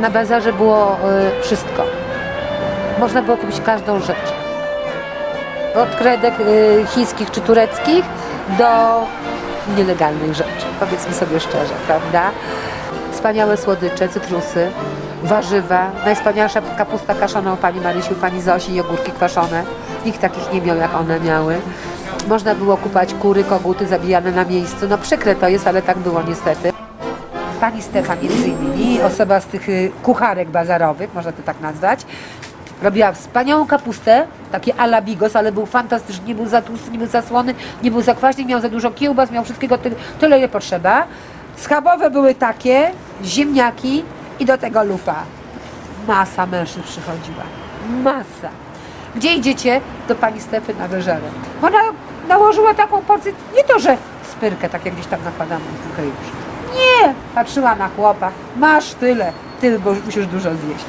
na bazarze było wszystko. Można było kupić każdą rzecz. Od kredek chińskich czy tureckich do nielegalnych rzeczy, powiedzmy sobie szczerze, prawda? Wspaniałe słodycze, cytrusy, warzywa, najwspanialsza kapusta kaszana u Pani Marysi, u Pani Zosi i ogórki kwaszone. Nikt takich nie miał, jak one miały. Można było kupować kury, koguty zabijane na miejscu. No przykre to jest, ale tak było niestety. Pani Stefa między innymi, osoba z tych kucharek bazarowych, można to tak nazwać, robiła wspaniałą kapustę, takie a la bigos, ale był fantastyczny, nie był za tłusty, nie był za słony, nie był za kwaśny, miał za dużo kiełbas, miał wszystkiego tyle, ile potrzeba. Schabowe były takie, ziemniaki i do tego lufa. Masa mężczyzn przychodziła, masa. Gdzie idziecie? Do Pani Stefy na Wyżerę. Ona nałożyła taką porcję, nie to, że spyrkę, tak jak gdzieś tam nakładamy w już. Nie! Patrzyła na chłopa, masz tyle, bo musisz dużo zjeść.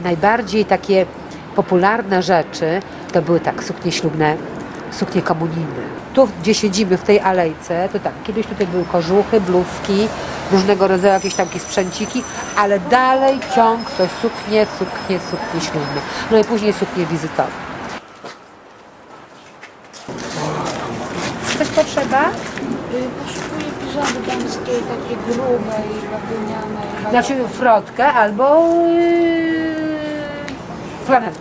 Najbardziej takie popularne rzeczy to były tak suknie ślubne, suknie komunijne. Tu, gdzie siedzimy, w tej alejce, to tak, kiedyś tutaj były kożuchy, bluzki, różnego rodzaju jakieś takie sprzęciki, ale dalej ciąg to suknie ślubne. No i później suknie wizytowe. Coś potrzeba? Poszukuję piżamy damskiej, takie grube i badyniane. Znaczy frotkę albo flanelkę.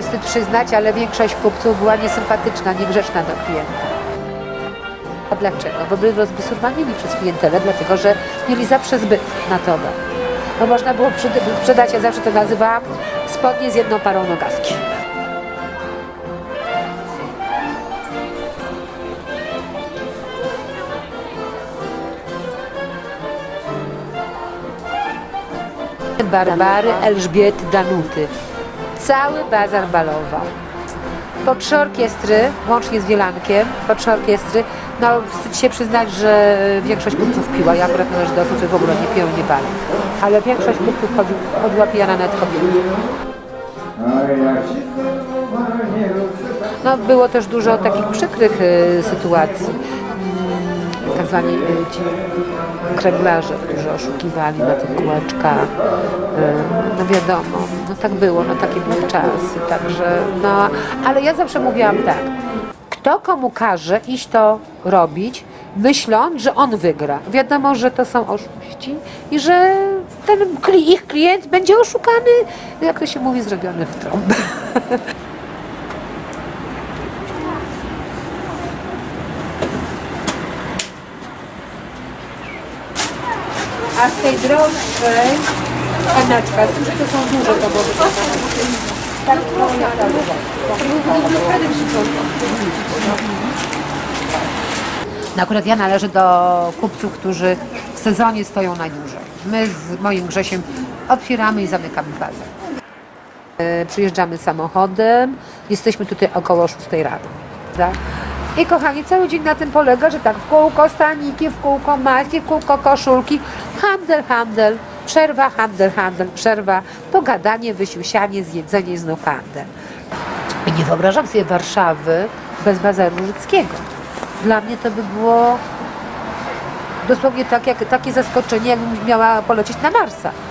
Wstyd przyznać, ale większość kupców była niesympatyczna, niegrzeczna do klienta. A dlaczego? Bo byli rozbisurmanieni przez klientelę, dlatego że mieli zawsze zbyt na towar. No można było sprzedać, ja zawsze to nazywałam, spodnie z jedną parą nogawki. Barbary Elżbiety Danuty. Cały bazar balował. Po trzy orkiestry, łącznie z Wielankiem, po trzy orkiestry, no wstyd się przyznać, że większość kupców piła. Ja akurat należę do osób, że w ogóle nie piją, nie palą. Ale większość kupców chodziła pijana nawet kobiety. No było też dużo takich przykrych sytuacji. Tak zwani ci kręglarze, którzy oszukiwali na tych kółeczkach. No wiadomo, no tak było, no takie były czasy, także no, ale ja zawsze mówiłam tak, kto komu każe iść to robić, myśląc, że on wygra. Wiadomo, że to są oszuści i że ten ich klient będzie oszukany, jak to się mówi, zrobiony w trąb. A z tej droższej kaneczka, z tym, że to są duże, to było wykonane. Tak, no ja tak. No akurat ja należę do kupców, którzy w sezonie stoją najdłużej. My z moim Grzesiem otwieramy i zamykamy bazar. Przyjeżdżamy samochodem, jesteśmy tutaj około 6 rano. Tak? I kochani, cały dzień na tym polega, że tak w kółko staniki, w kółko maści, w kółko koszulki, handel, przerwa, handel, przerwa, pogadanie, wysiusianie, zjedzenie i znów handel. I nie wyobrażam sobie Warszawy bez Bazaru Życkiego. Dla mnie to by było dosłownie takie zaskoczenie, jakbym miała polecieć na Marsa.